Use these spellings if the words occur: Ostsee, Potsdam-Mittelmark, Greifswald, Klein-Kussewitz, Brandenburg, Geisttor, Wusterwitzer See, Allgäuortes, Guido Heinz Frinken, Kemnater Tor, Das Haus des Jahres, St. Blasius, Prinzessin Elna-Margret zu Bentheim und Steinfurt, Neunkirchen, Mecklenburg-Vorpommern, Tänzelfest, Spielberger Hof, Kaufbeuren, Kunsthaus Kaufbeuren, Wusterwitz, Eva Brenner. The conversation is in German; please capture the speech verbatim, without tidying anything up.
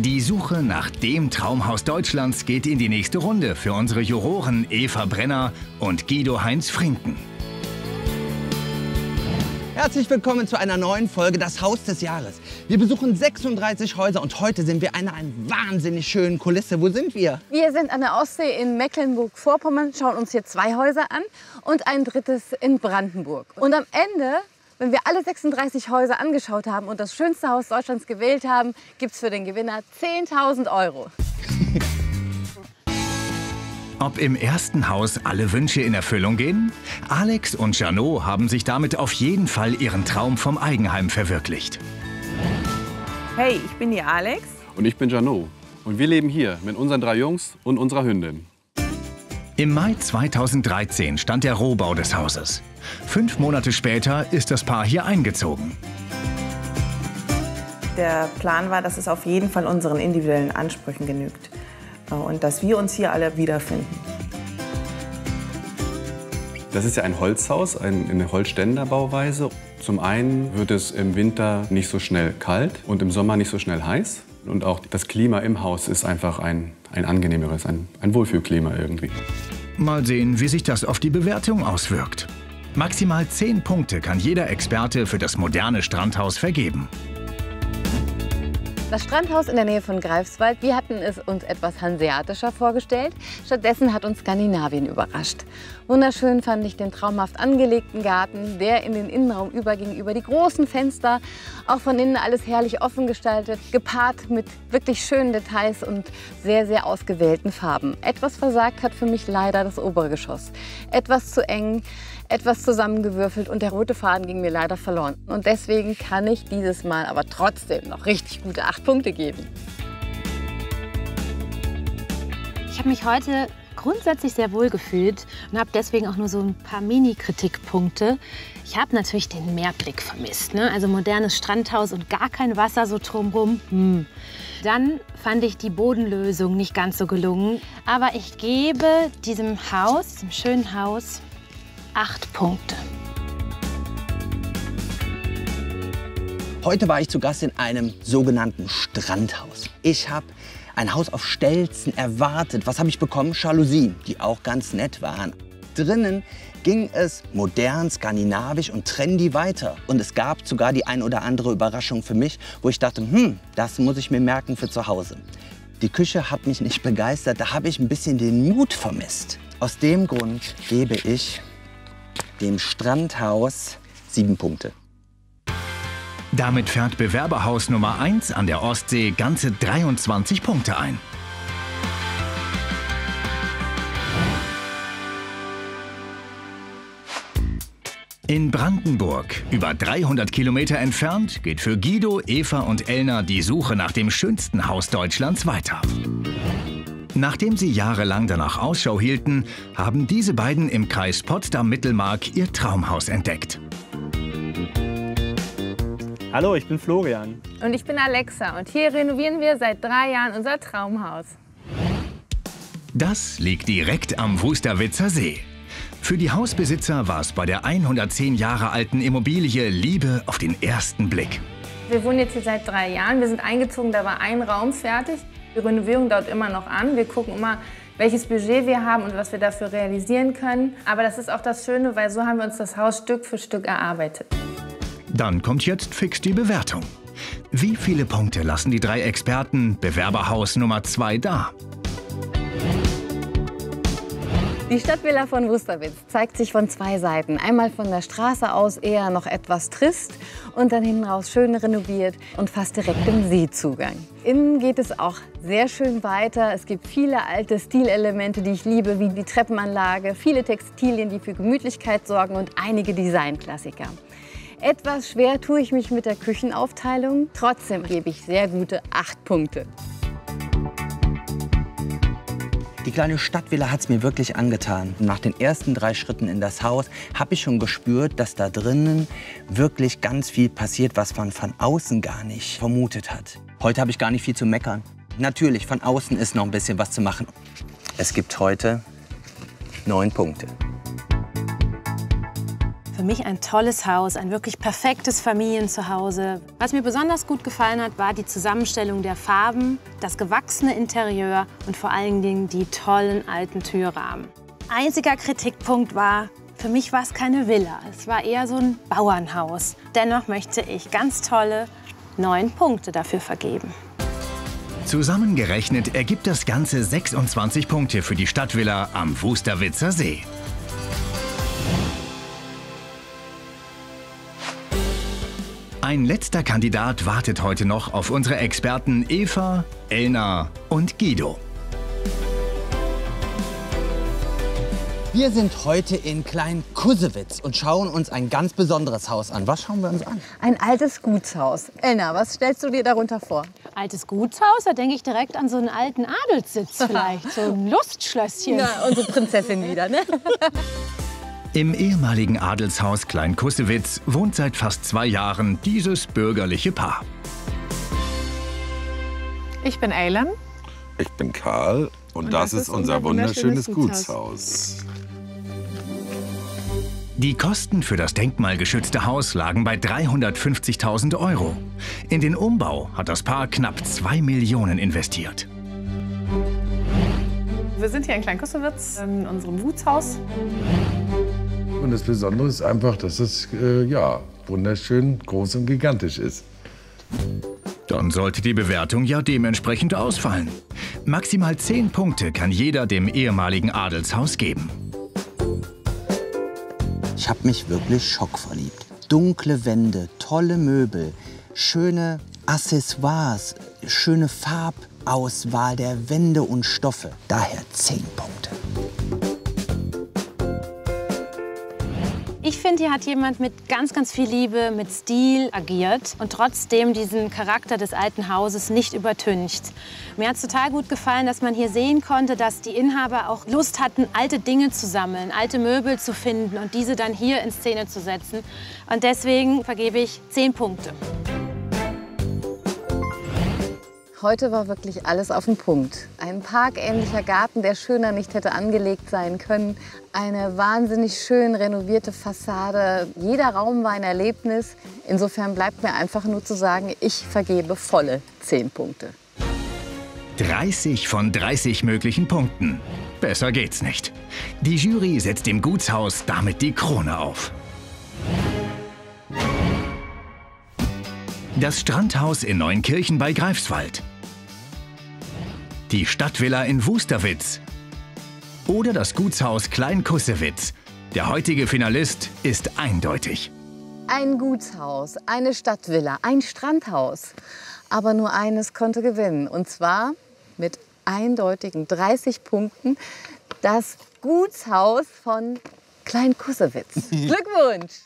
Die Suche nach dem Traumhaus Deutschlands geht in die nächste Runde für unsere Juroren Eva Brenner und Guido Heinz Frinken. Herzlich willkommen zu einer neuen Folge Das Haus des Jahres. Wir besuchen sechsunddreißig Häuser und heute sind wir an einer wahnsinnig schönen Kulisse. Wo sind wir? Wir sind an der Ostsee in Mecklenburg-Vorpommern, schauen uns hier zwei Häuser an und ein drittes in Brandenburg. Und am Ende, wenn wir alle sechsunddreißig Häuser angeschaut haben und das schönste Haus Deutschlands gewählt haben, gibt es für den Gewinner zehntausend Euro. Ob im ersten Haus alle Wünsche in Erfüllung gehen? Alex und Janot haben sich damit auf jeden Fall ihren Traum vom Eigenheim verwirklicht. Hey, ich bin die Alex. Und ich bin Janot. Und wir leben hier mit unseren drei Jungs und unserer Hündin. Im Mai zweitausenddreizehn stand der Rohbau des Hauses. Fünf Monate später ist das Paar hier eingezogen. Der Plan war, dass es auf jeden Fall unseren individuellen Ansprüchen genügt und dass wir uns hier alle wiederfinden. Das ist ja ein Holzhaus, eine Holzständerbauweise. Zum einen wird es im Winter nicht so schnell kalt und im Sommer nicht so schnell heiß. Und auch das Klima im Haus ist einfach ein, ein angenehmeres, ein, ein Wohlfühlklima irgendwie. Mal sehen, wie sich das auf die Bewertung auswirkt. Maximal zehn Punkte kann jeder Experte für das moderne Strandhaus vergeben. Das Strandhaus in der Nähe von Greifswald, wir hatten es uns etwas hanseatischer vorgestellt. Stattdessen hat uns Skandinavien überrascht. Wunderschön fand ich den traumhaft angelegten Garten, der in den Innenraum überging, über die großen Fenster. Auch von innen alles herrlich offen gestaltet, gepaart mit wirklich schönen Details und sehr, sehr ausgewählten Farben. Etwas versagt hat für mich leider das obere Geschoss. Etwas zu eng, etwas zusammengewürfelt und der rote Faden ging mir leider verloren. Und deswegen kann ich dieses Mal aber trotzdem noch richtig gute acht Punkte geben. Ich habe mich heute grundsätzlich sehr wohl gefühlt und habe deswegen auch nur so ein paar Mini-Kritikpunkte. Ich habe natürlich den Meerblick vermisst, ne? Also modernes Strandhaus und gar kein Wasser so drumherum. Hm. Dann fand ich die Bodenlösung nicht ganz so gelungen. Aber ich gebe diesem Haus, diesem schönen Haus, acht Punkte. Heute war ich zu Gast in einem sogenannten Strandhaus. Ich habe ein Haus auf Stelzen erwartet. Was habe ich bekommen? Jalousien, die auch ganz nett waren. Drinnen ging es modern, skandinavisch und trendy weiter. Und es gab sogar die ein oder andere Überraschung für mich, wo ich dachte, hm, das muss ich mir merken für zu Hause. Die Küche hat mich nicht begeistert, da habe ich ein bisschen den Mut vermisst. Aus dem Grund gebe ich dem Strandhaus sieben Punkte. Damit fährt Bewerberhaus Nummer eins an der Ostsee ganze dreiundzwanzig Punkte ein. In Brandenburg, über dreihundert Kilometer entfernt, geht für Guido, Eva und Elna die Suche nach dem schönsten Haus Deutschlands weiter. Nachdem sie jahrelang danach Ausschau hielten, haben diese beiden im Kreis Potsdam-Mittelmark ihr Traumhaus entdeckt. Hallo, ich bin Florian. Und ich bin Alexa und hier renovieren wir seit drei Jahren unser Traumhaus. Das liegt direkt am Wusterwitzer See. Für die Hausbesitzer war es bei der hundertzehn Jahre alten Immobilie Liebe auf den ersten Blick. Wir wohnen jetzt hier seit drei Jahren, wir sind eingezogen, da war ein Raum fertig. Die Renovierung dauert immer noch an. Wir gucken immer, welches Budget wir haben und was wir dafür realisieren können. Aber das ist auch das Schöne, weil so haben wir uns das Haus Stück für Stück erarbeitet. Dann kommt jetzt fix die Bewertung. Wie viele Punkte lassen die drei Experten Bewerberhaus Nummer zwei da? Die Stadtvilla von Wusterwitz zeigt sich von zwei Seiten. Einmal von der Straße aus eher noch etwas trist und dann hinten raus schön renoviert und fast direkt im Seezugang. Innen geht es auch sehr schön weiter. Es gibt viele alte Stilelemente, die ich liebe, wie die Treppenanlage, viele Textilien, die für Gemütlichkeit sorgen und einige Designklassiker. Etwas schwer tue ich mich mit der Küchenaufteilung, trotzdem gebe ich sehr gute acht Punkte. Die kleine Stadtvilla hat es mir wirklich angetan. Nach den ersten drei Schritten in das Haus habe ich schon gespürt, dass da drinnen wirklich ganz viel passiert, was man von außen gar nicht vermutet hat. Heute habe ich gar nicht viel zu meckern. Natürlich, von außen ist noch ein bisschen was zu machen. Es gibt heute neun Punkte. Für mich ein tolles Haus, ein wirklich perfektes Familienzuhause. Was mir besonders gut gefallen hat, war die Zusammenstellung der Farben, das gewachsene Interieur und vor allen Dingen die tollen alten Türrahmen. Einziger Kritikpunkt war, für mich war es keine Villa, es war eher so ein Bauernhaus. Dennoch möchte ich ganz tolle neun Punkte dafür vergeben. Zusammengerechnet ergibt das Ganze sechsundzwanzig Punkte für die Stadtvilla am Wusterwitzer See. Ein letzter Kandidat wartet heute noch auf unsere Experten Eva, Elna und Guido. Wir sind heute in Klein-Kussewitz und schauen uns ein ganz besonderes Haus an. Was schauen wir uns an? Ein altes Gutshaus. Elna, was stellst du dir darunter vor? Altes Gutshaus? Da denke ich direkt an so einen alten Adelssitz vielleicht. So ein Lustschlösschen. Na, unsere Prinzessin wieder, ne? Im ehemaligen Adelshaus Klein-Kussewitz wohnt seit fast zwei Jahren dieses bürgerliche Paar. Ich bin Eilan. Ich bin Karl. Und, und das, das ist unser wunderschönes, wunderschönes Gutshaus. Gutshaus. Die Kosten für das denkmalgeschützte Haus lagen bei dreihundertfünfzigtausend Euro. In den Umbau hat das Paar knapp zwei Millionen investiert. Wir sind hier in Klein-Kussewitz, in unserem Gutshaus. Und das Besondere ist einfach, dass es äh, ja, wunderschön groß und gigantisch ist. Dann sollte die Bewertung ja dementsprechend ausfallen. Maximal zehn Punkte kann jeder dem ehemaligen Adelshaus geben. Ich habe mich wirklich schockverliebt. Dunkle Wände, tolle Möbel, schöne Accessoires, schöne Farbauswahl der Wände und Stoffe. Daher zehn Punkte. Ich finde, hier hat jemand mit ganz, ganz viel Liebe, mit Stil agiert und trotzdem diesen Charakter des alten Hauses nicht übertüncht. Mir hat es total gut gefallen, dass man hier sehen konnte, dass die Inhaber auch Lust hatten, alte Dinge zu sammeln, alte Möbel zu finden und diese dann hier in Szene zu setzen. Und deswegen vergebe ich zehn Punkte. Heute war wirklich alles auf den Punkt. Ein parkähnlicher Garten, der schöner nicht hätte angelegt sein können. Eine wahnsinnig schön renovierte Fassade. Jeder Raum war ein Erlebnis. Insofern bleibt mir einfach nur zu sagen, ich vergebe volle zehn Punkte. dreißig von dreißig möglichen Punkten. Besser geht's nicht. Die Jury setzt dem Gutshaus damit die Krone auf. Das Strandhaus in Neunkirchen bei Greifswald, die Stadtvilla in Wusterwitz oder das Gutshaus Klein-Kussewitz. Der heutige Finalist ist eindeutig. Ein Gutshaus, eine Stadtvilla, ein Strandhaus. Aber nur eines konnte gewinnen, und zwar mit eindeutigen dreißig Punkten das Gutshaus von Klein-Kussewitz. Glückwunsch!